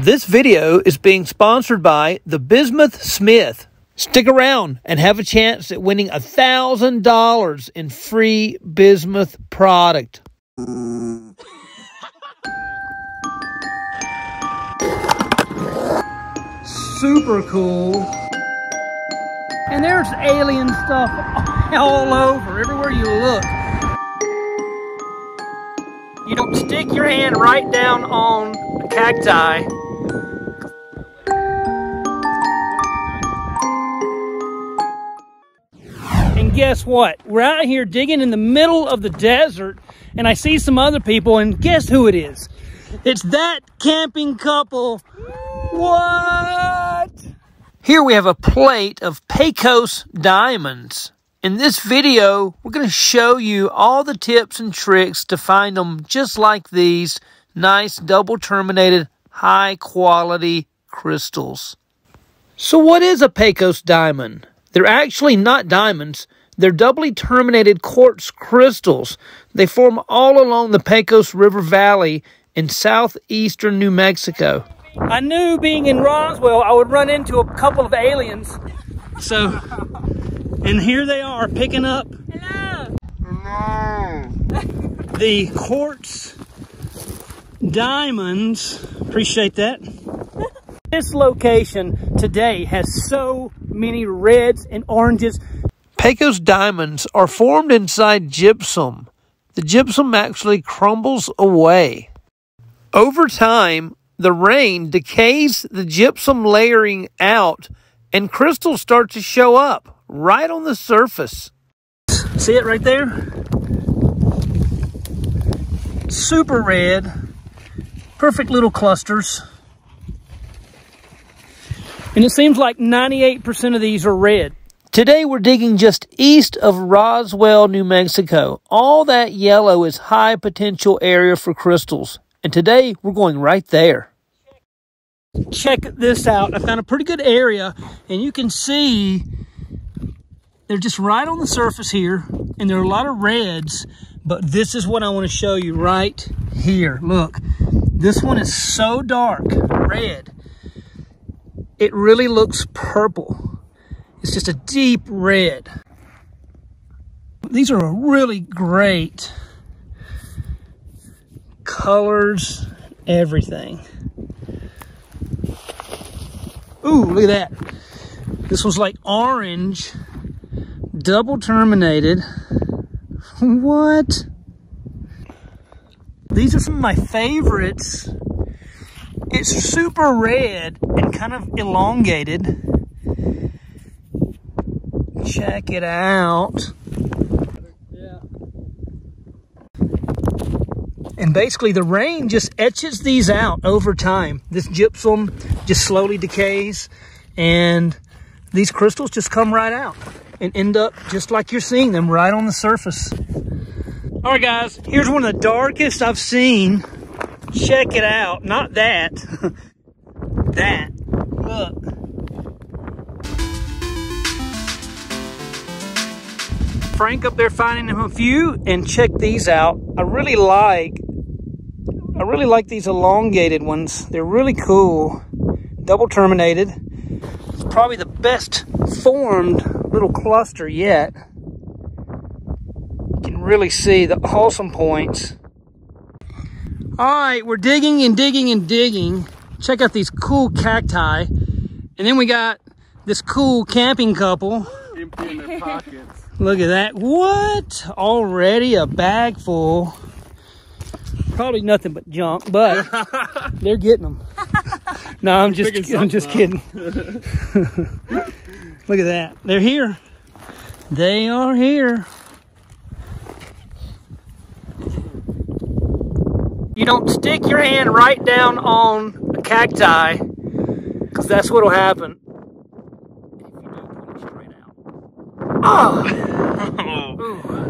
This video is being sponsored by the Bismuth Smith. Stick around and have a chance at winning $1,000 in free Bismuth product. Super cool. And there's alien stuff all over, everywhere you look. You don't stick your hand right down on a cacti. And guess what? We're out here digging in the middle of the desert, and I see some other people, and guess who it is? It's That Camping Couple. What? Here we have a plate of Pecos diamonds. In this video, we're going to show you all the tips and tricks to find them just like these nice double-terminated, high-quality crystals. So what is a Pecos diamond? They're actually not diamonds. They're doubly terminated quartz crystals. They form all along the Pecos River Valley in southeastern New Mexico. I knew being in Roswell, I would run into a couple of aliens. So, and here they are picking up the quartz diamonds. Appreciate that. This location today has so many reds and oranges. Pecos diamonds are formed inside gypsum. The gypsum actually crumbles away. Over time, the rain decays the gypsum layering out, and crystals start to show up right on the surface. See it right there? Super red. Perfect little clusters. And it seems like 98% of these are red. Today we're digging just east of Roswell, New Mexico. All that yellow is high potential area for crystals. And today, we're going right there. Check this out. I found a pretty good area, and you can see they're just right on the surface here, and there are a lot of reds, but this is what I want to show you right here. Look, this one is so dark, red. It really looks purple. It's just a deep red. These are a really great colors, everything. Ooh, look at that. This was like orange, double terminated. What? These are some of my favorites. It's super red and kind of elongated. Check it out. And basically the rain just etches these out over time. This gypsum just slowly decays, and these crystals just come right out and end up just like you're seeing them, right on the surface. All right, guys, here's one of the darkest I've seen. Check it out. Not that. That. Look. Frank up there finding him a few, and check these out. I really like these elongated ones. They're really cool. Double terminated. It's probably the best formed little cluster yet. You can really see the awesome points. All right, we're digging and digging and digging. Check out these cool cacti. And then we got this cool camping couple. Emptying their pockets. Look at that. What? Already a bag full. Probably nothing but junk, but they're getting them. No, I'm just kidding. Look at that. They're here. They are here. You don't stick your hand right down on a cacti, because that's what'll happen. Oh,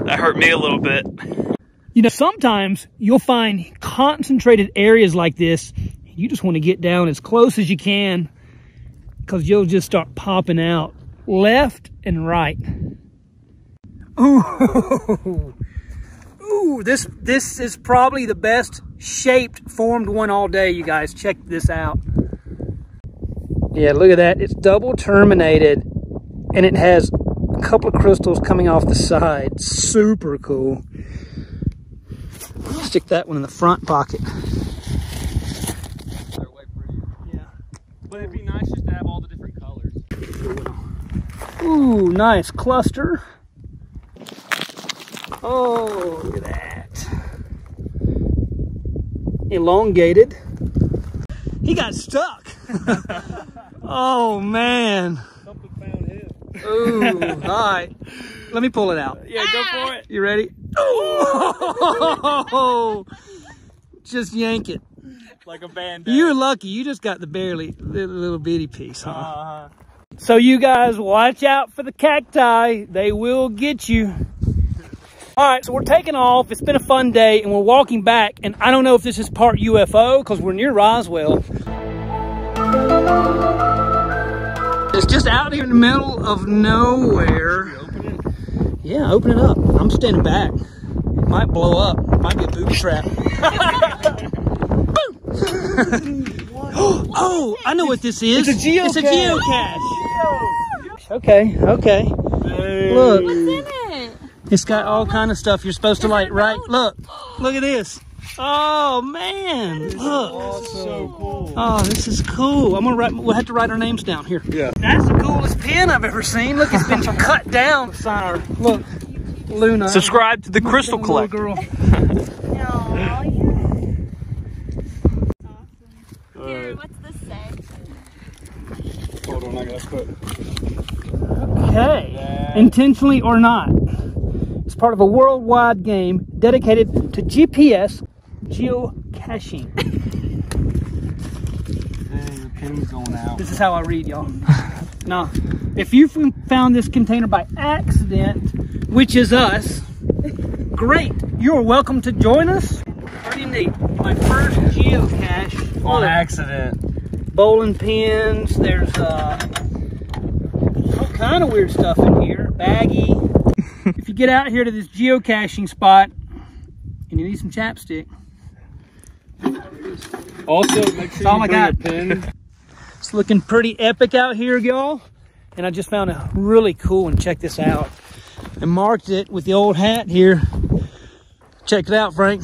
that hurt me a little bit. You know, sometimes you'll find concentrated areas like this. You just want to get down as close as you can, because you'll just start popping out left and right. Ooh, ooh, Ooh, this is probably the best shaped formed one all day, you guys. Check this out. Yeah, look at that. It's double terminated and it has a couple of crystals coming off the side. Super cool. Stick that one in the front pocket. They're way prettier. Yeah. But it'd be nice just to have all the different colors. Ooh, nice cluster. Oh, look at that. Elongated. He got stuck. Oh, man. Something found him. Ooh, all right. Let me pull it out. Yeah, go for it. You ready? Oh! Just yank it. Like a band-aid. You're lucky. You just got the barely little bitty piece, huh? So you guys watch out for the cacti. They will get you. All right, so we're taking off. It's been a fun day, and we're walking back. And I don't know if this is part UFO because we're near Roswell. It's just out here in the middle of nowhere. Yeah, open it up. I'm standing back. It might blow up. It might be a booby trap. Oh, I know what this is. It's a geocache. It's a geocache. Okay, okay. Hey. Look. What's in it? It's got all kind of stuff you're supposed to like, right? Look. Look at this. Oh, man. Look. Oh, so cool. Oh, this is cool. I'm gonna write, we'll have to write our names down here. Yeah. That's the coolest pin I've ever seen. Look, it's been cut down. Look, Luna. Subscribe to the Crystal Collector. Girl. Awesome. Here, what's this say? Hold on, I gotta put it. Okay. Yeah. Intentionally or not. It's part of a worldwide game dedicated to GPS geocaching. Dang, the pin's going out. This is how I read, y'all. Now, if you found this container by accident, which is us, great. You're welcome to join us. Pretty neat. My first geocache. On accident. Bowling pins. There's all kind of weird stuff in here. Baggy. If you get out here to this geocaching spot and you need some chapstick. Also, make sure you bring a pin. It's looking pretty epic out here, y'all. And I just found a really cool one. Check this out. And marked it with the old hat here. Check it out, Frank.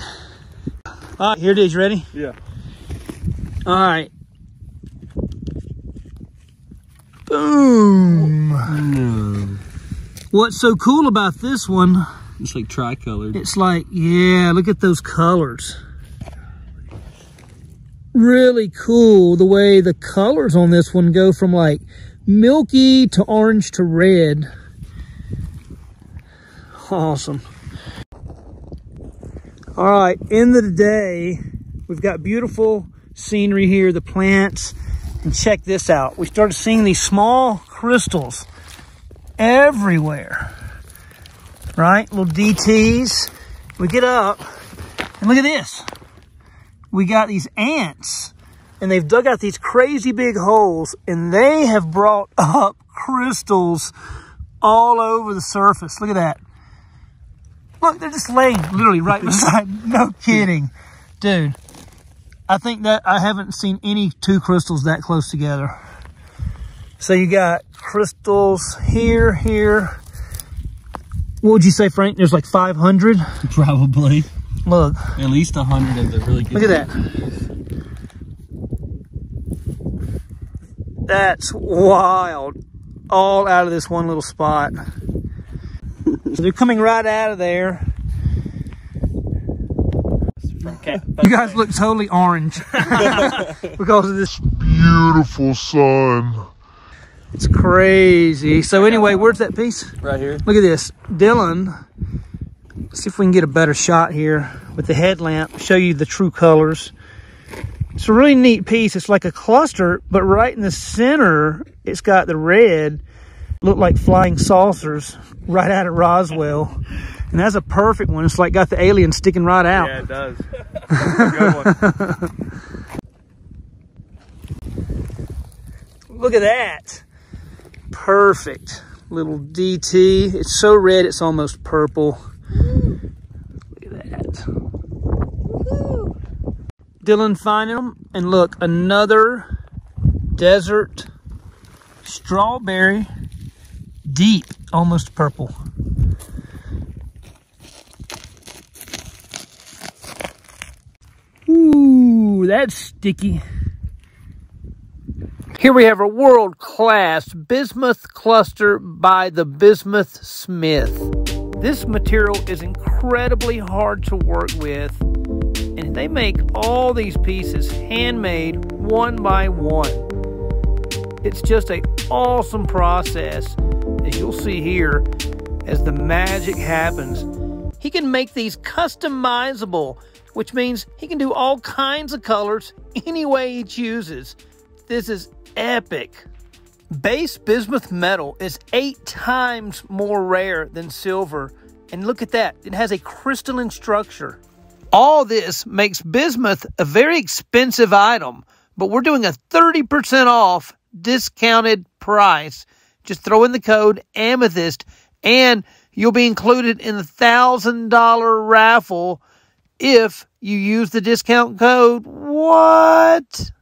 All right, here it is. You ready? Yeah. All right. Boom. No. What's so cool about this one? It's like tricolored. It's like, yeah, look at those colors. Really cool the way the colors on this one go from like milky to orange to red. Awesome. All right, end of the day, we've got beautiful scenery here, the plants, and check this out. We started seeing these small crystals everywhere, right? Little DTs. We get up and look at this. We got these ants and they've dug out these crazy big holes and they have brought up crystals all over the surface. Look at that. Look, they're just laying literally right beside. No kidding, dude. I think that I haven't seen any two crystals that close together. So you got crystals here, here. What would you say, Frank? There's like 500? Probably. Look. At least 100 if they're really good. Look at that. That's wild. All out of this one little spot. So they're coming right out of there. Okay. You guys look totally orange because of this beautiful sun. It's crazy. So anyway, where's that piece? Right here. Look at this. Dylan, let's see if we can get a better shot here with the headlamp, show you the true colors. It's a really neat piece. It's like a cluster, but right in the center, it's got the red. Look like flying saucers right out at Roswell. And that's a perfect one. It's like got the alien sticking right out. Yeah, it does. That's a good one. Look at that. Perfect little DT. It's so red, it's almost purple. Look at that. still in finding them. And look, another desert strawberry, deep, almost purple. Ooh, that's sticky. Here we have a world-class bismuth cluster by the Bismuth Smith. This material is incredibly hard to work with, and they make all these pieces handmade one by one. It's just an awesome process, as you'll see here, as the magic happens. He can make these customizable, which means he can do all kinds of colors any way he chooses. This is epic. Base bismuth metal is 8 times more rare than silver, and look at that, it has a crystalline structure. All this makes bismuth a very expensive item, but we're doing a 30% off discounted price. Just throw in the code Amethyst and you'll be included in the $1,000 raffle if you use the discount code. What?